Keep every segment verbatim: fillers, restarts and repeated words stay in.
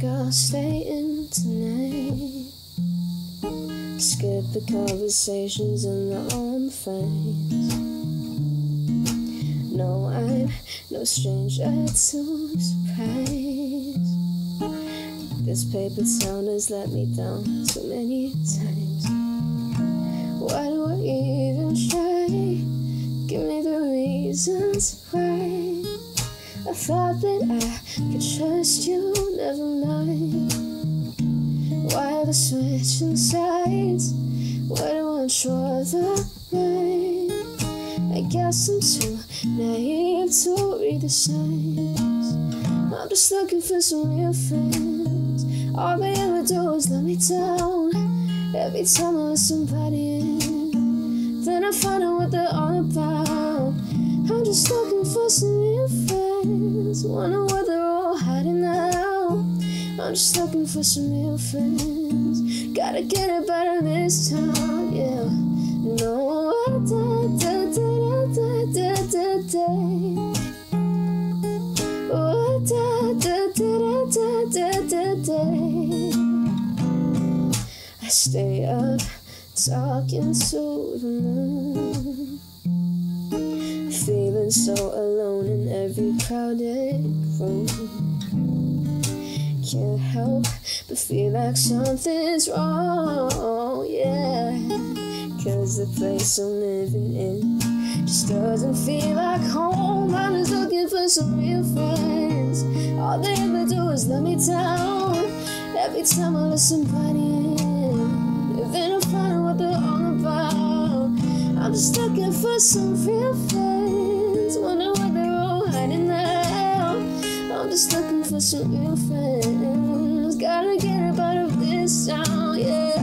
think I'll stay in tonight. Skip the conversations and the arm fights. No, I'm no stranger to surprise. This paper town has let me down so many times. Why do I even try? Give me the reasons why. I thought that I could trust you, never mind. Why the switch in sides? Why do I draw the line? I guess I'm too naive to read the signs. I'm just looking for some real friends. All they ever do is let me down. Every time I let somebody in, then I find out what they're all about. I'm just looking for some real friends. Wonder what they're all hiding now. I'm just looking for some real friends. Gotta get it better this time, yeah. No, I da da da da da da da. Oh, da da da da da da da. I stay up talking to the moon. Feeling so alone in every crowded room. Can't help but feel like something's wrong, yeah. Cause the place I'm living in just doesn't feel like home. I'm just looking for some real friends. All they ever do is let me down. Every time I let somebody in, if they don't find out what they're all about. I'm just looking for some real friends. Wonder what they're all hiding now. I'm just looking for some real friends. Gotta get up out of this town, yeah.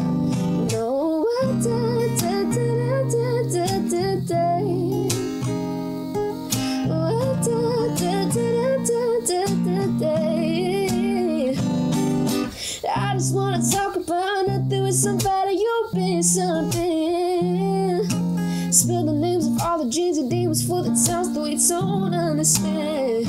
No, I da da da da da da da. Oh, da da da da da da da. I just wanna talk about nothing with somebody. You've been something. Spill the names of all the G's and D's for the times that we don't understand.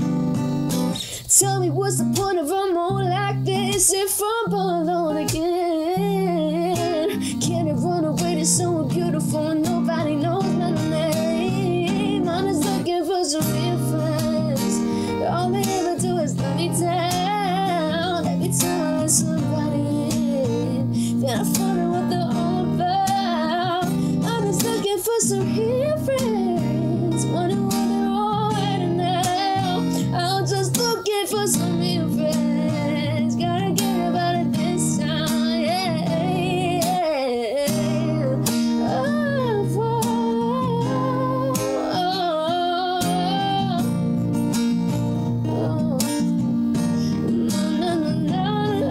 Tell me what's the point of a mood like this if I'm alone again? Can I run away to someone beautiful and nobody knows my name? I'm just looking for some real friends. All they ever do is let me down. Every time I let somebody in, then I find out what they're all about. I'm just looking for some real friends. Wonder what they're all hiding now. I'm just looking for some real friends. Gotta get about it this time, yeah. Oh, whoa, oh, oh. No, no, no, no, no.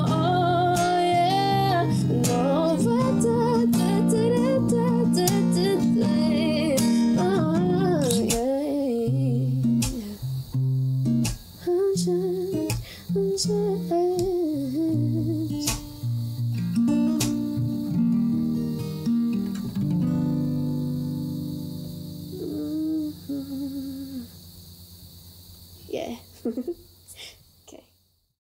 Oh, oh, yeah. No, but da, da, da, da, da, da, da, da. Oh, yeah. I'm just, I'm just. Mm-hmm. Yeah.